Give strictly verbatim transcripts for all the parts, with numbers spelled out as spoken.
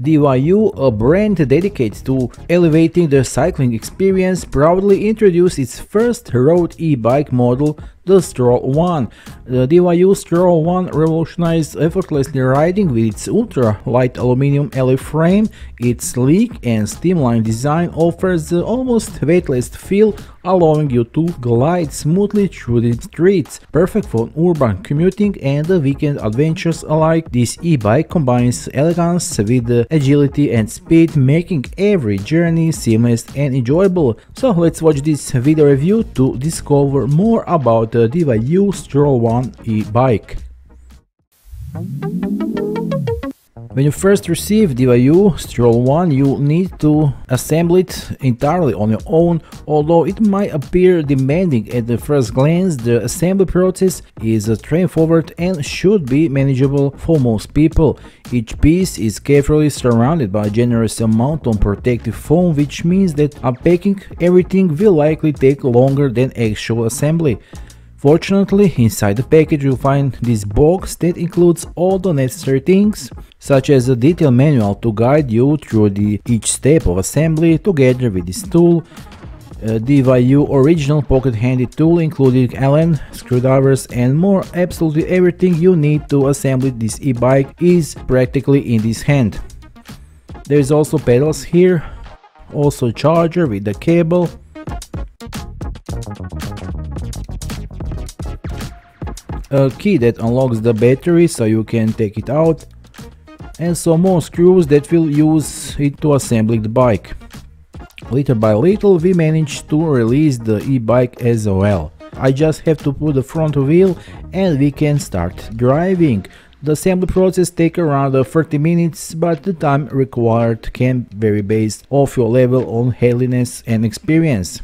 D Y U, a brand dedicated to elevating the cycling experience, proudly introduced its first road e-bike model, the Stroll one. The D Y U Stroll one revolutionized effortlessly riding with its ultra-light aluminum alloy frame. Its sleek and streamlined design offers the almost weightless feel, allowing you to glide smoothly through the streets. Perfect for urban commuting and weekend adventures alike, this e-bike combines elegance with agility and speed, making every journey seamless and enjoyable. So let's watch this video review to discover more about the D Y U Stroll one e-bike. When you first receive D Y U Stroll one, you need to assemble it entirely on your own. Although it might appear demanding at the first glance, the assembly process is straightforward and should be manageable for most people. Each piece is carefully surrounded by a generous amount of protective foam, which means that unpacking everything will likely take longer than actual assembly. Fortunately, inside the package you'll find this box that includes all the necessary things, such as a detailed manual to guide you through the, each step of assembly, together with this tool, a D Y U original pocket-handed tool including Allen, screwdrivers and more. Absolutely everything you need to assemble this e-bike is practically in this hand. There's also pedals here, also a charger with the cable, a key that unlocks the battery so you can take it out, and some more screws that will use it to assemble the bike. Little by little we managed to release the e-bike as well. I just have to put the front wheel and we can start driving. The assembly process takes around thirty minutes, but the time required can vary based off your level of handliness and experience.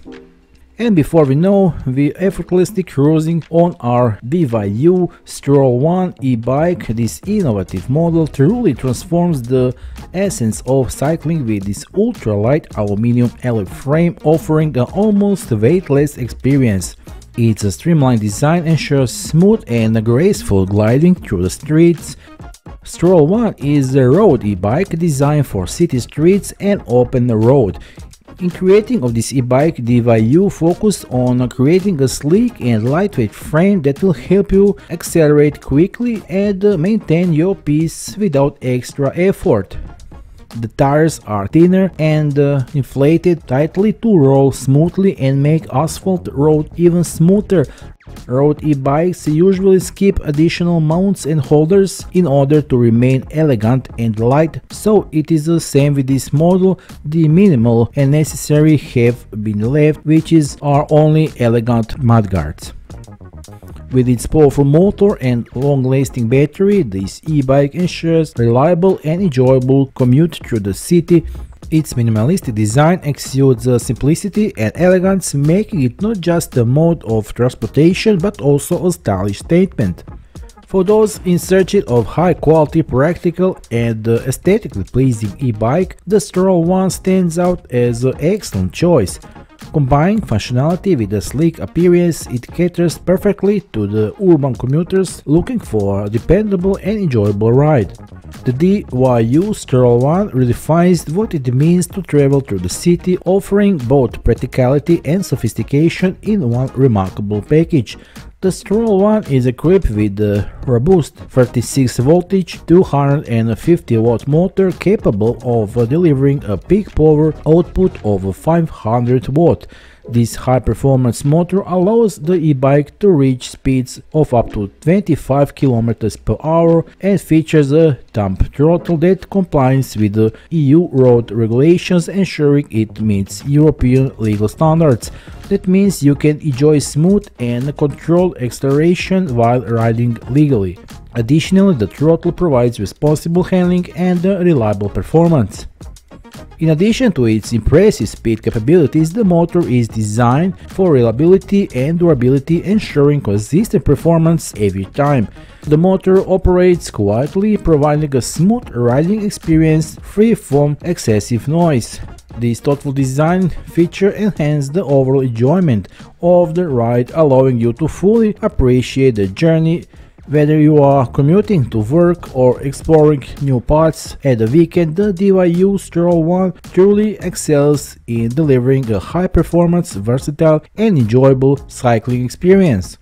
And before we know, we effortlessly cruising on our D Y U Stroll one e-bike. This innovative model truly transforms the essence of cycling with this ultra-light aluminum alloy frame, offering an almost weightless experience. Its streamlined design ensures smooth and graceful gliding through the streets. Stroll one is a road e-bike designed for city streets and open road. In creating of this e-bike, D Y U focused on creating a sleek and lightweight frame that will help you accelerate quickly and maintain your pace without extra effort. The tires are thinner and uh, inflated tightly to roll smoothly and make asphalt road even smoother. Road e-bikes usually skip additional mounts and holders in order to remain elegant and light, so it is the same with this model. The minimal and necessary have been left, which is our only elegant mudguards. With its powerful motor and long-lasting battery, this e-bike ensures reliable and enjoyable commute through the city. Its minimalistic design exudes simplicity and elegance, making it not just a mode of transportation but also a stylish statement. For those in search of high-quality, practical and aesthetically pleasing e-bike, the Stroll one stands out as an excellent choice. Combining functionality with a sleek appearance, it caters perfectly to the urban commuters looking for a dependable and enjoyable ride. The D Y U Stroll one redefines what it means to travel through the city, offering both practicality and sophistication in one remarkable package. The Stroll one is equipped with a robust thirty-six voltage two hundred fifty watt motor capable of delivering a peak power output of five hundred watt. This high-performance motor allows the e-bike to reach speeds of up to twenty-five kilometers per hour and features a thumb throttle that complies with the E U road regulations, ensuring it meets European legal standards. That means you can enjoy smooth and controlled acceleration while riding legally. Additionally, the throttle provides responsible handling and reliable performance. In addition to its impressive speed capabilities, the motor is designed for reliability and durability, ensuring consistent performance every time. The motor operates quietly, providing a smooth riding experience free from excessive noise. This thoughtful design feature enhances the overall enjoyment of the ride, allowing you to fully appreciate the journey Whether you are commuting to work or exploring new parts at the weekend, the D Y U Stroll one truly excels in delivering a high-performance, versatile and enjoyable cycling experience.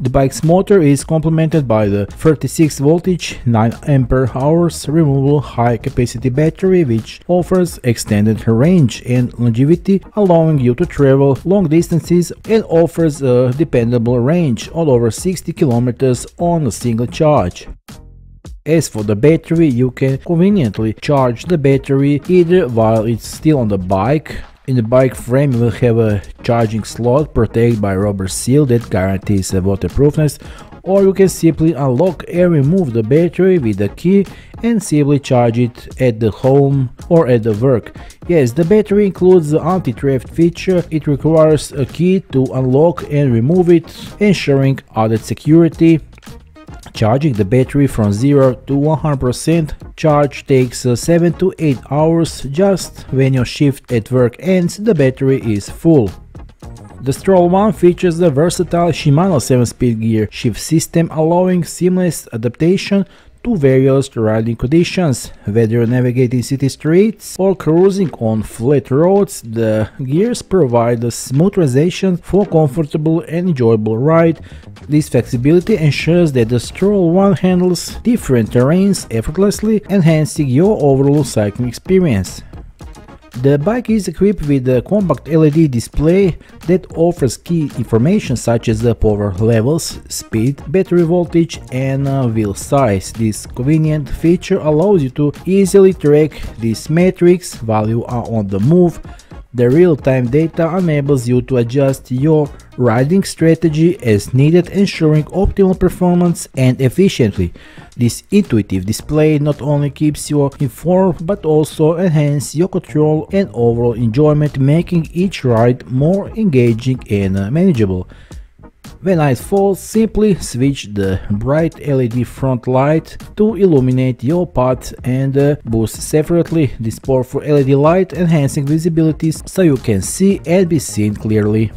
The bike's motor is complemented by the thirty-six voltage nine amp hours removable high-capacity battery, which offers extended range and longevity, allowing you to travel long distances, and offers a dependable range all over sixty kilometers on a single charge. As for the battery, you can conveniently charge the battery either while it's still on the bike. In the bike frame, you will have a charging slot protected by a rubber seal that guarantees waterproofness, or you can simply unlock and remove the battery with a key and simply charge it at the home or at the work. Yes, the battery includes the anti-theft feature. It requires a key to unlock and remove it, ensuring added security. Charging the battery from zero to one hundred percent charge takes seven to eight hours. Just when your shift at work ends, the battery is full. The Stroll one features the versatile Shimano seven speed gear shift system, allowing seamless adaptation to various riding conditions. Whether you're navigating city streets or cruising on flat roads, the gears provide a smooth transition for a comfortable and enjoyable ride. This flexibility ensures that the Stroll one handles different terrains effortlessly, enhancing your overall cycling experience. The bike is equipped with a compact L E D display that offers key information such as the power levels, speed, battery voltage and wheel size. This convenient feature allows you to easily track these metrics while you are on the move. The real-time data enables you to adjust your riding strategy as needed, ensuring optimal performance and efficiency. This intuitive display not only keeps you informed but also enhances your control and overall enjoyment, making each ride more engaging and manageable. When night falls, simply switch the bright L E D front light to illuminate your path and uh, boost separately. This powerful L E D light enhancing visibility so you can see and be seen clearly.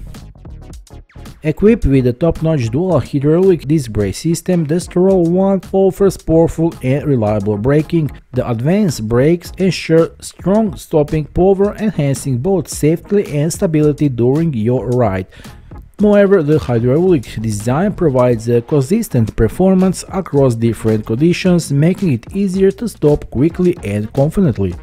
Equipped with a top-notch dual hydraulic disc brake system, the Stroll one offers powerful and reliable braking. The advanced brakes ensure strong stopping power, enhancing both safety and stability during your ride. Moreover, the hydraulic design provides a consistent performance across different conditions, making it easier to stop quickly and confidently.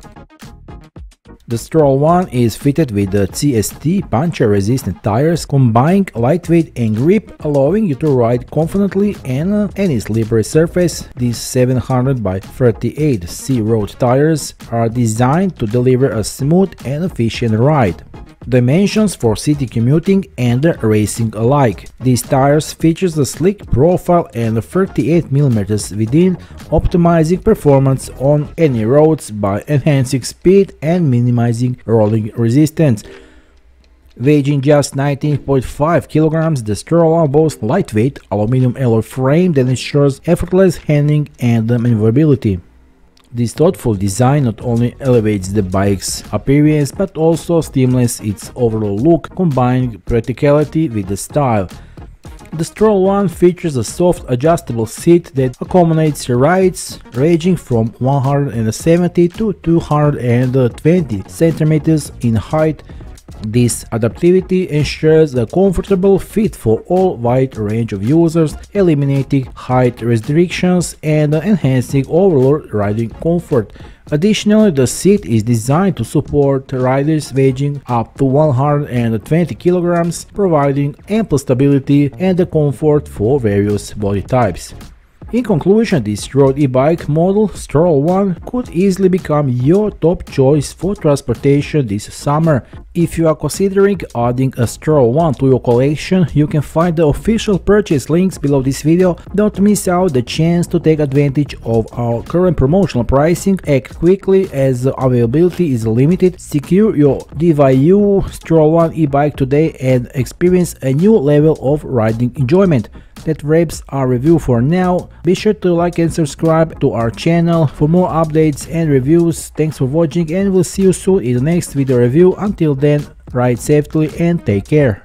The Stroll one is fitted with the C S T puncture-resistant tires, combining lightweight and grip, allowing you to ride confidently and on any slippery surface. These seven hundred by thirty-eight C road tires are designed to deliver a smooth and efficient ride. Dimensions for city commuting and racing alike. These tires feature a slick profile and thirty-eight millimeters within, optimizing performance on any roads by enhancing speed and minimizing rolling resistance. Weighing just nineteen point five kilograms, the Stroll one boasts lightweight aluminum alloy frame that ensures effortless handling and maneuverability. This thoughtful design not only elevates the bike's appearance but also stimulates its overall look, combining practicality with the style. The Stroll one features a soft adjustable seat that accommodates rides ranging from one hundred seventy to two hundred twenty centimeters in height. This adaptivity ensures a comfortable fit for all wide range of users, eliminating height restrictions and enhancing overall riding comfort. Additionally, the seat is designed to support riders weighing up to one hundred twenty kilograms, providing ample stability and comfort for various body types. In conclusion, this road e-bike model Stroll one could easily become your top choice for transportation this summer. If you are considering adding a Stroll one to your collection, you can find the official purchase links below this video. Don't miss out the chance to take advantage of our current promotional pricing. Act quickly as availability is limited. Secure your D Y U Stroll one e-bike today and experience a new level of riding enjoyment. That wraps our review for now. Be sure to like and subscribe to our channel for more updates and reviews. Thanks for watching, and we'll see you soon in the next video review. Until then, ride safely and take care.